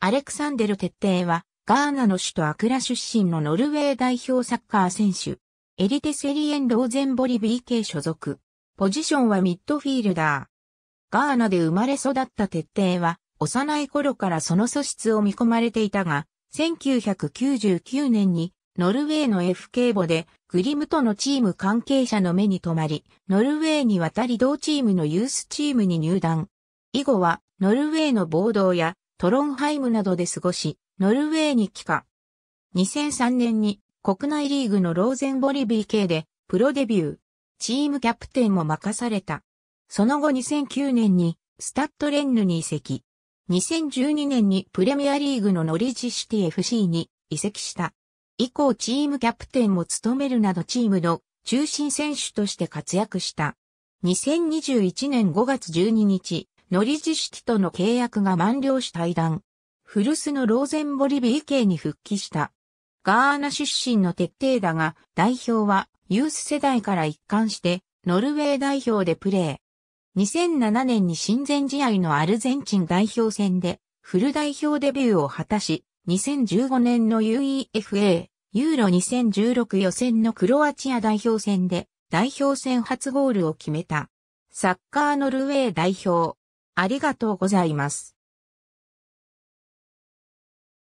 アレクサンデル・テッテイは、ガーナの首都アクラ出身のノルウェー代表サッカー選手。エリテ・セリエン・ローゼンボリ BK 所属。ポジションはミッドフィールダー。ガーナで生まれ育ったテッテイは、幼い頃からその素質を見込まれていたが、1999年に、ノルウェーの FK ボで、グリムとのチーム関係者の目に留まり、ノルウェーに渡り同チームのユースチームに入団。以後は、ノルウェーのボードーやトロンハイムなどで過ごし、ノルウェーに帰化。2003年に国内リーグのローゼンボリ BK でプロデビュー。チームキャプテンも任された。その後2009年にスタッドレンヌに移籍。2012年にプレミアリーグのノリッジシティ FC に移籍した。以降チームキャプテンも務めるなどチームの中心選手として活躍した。2021年5月12日、ノリッジシティとの契約が満了し退団。古巣のローゼンボリ BK に復帰した。ガーナ出身のテッテイだが、代表はユース世代から一貫してノルウェー代表でプレー。2007年に親善試合のアルゼンチン代表戦でフル代表デビューを果たし、2015年の UEFA、ユーロ2016予選のクロアチア代表戦で代表戦初ゴールを決めた。サッカーノルウェー代表。ありがとうございます。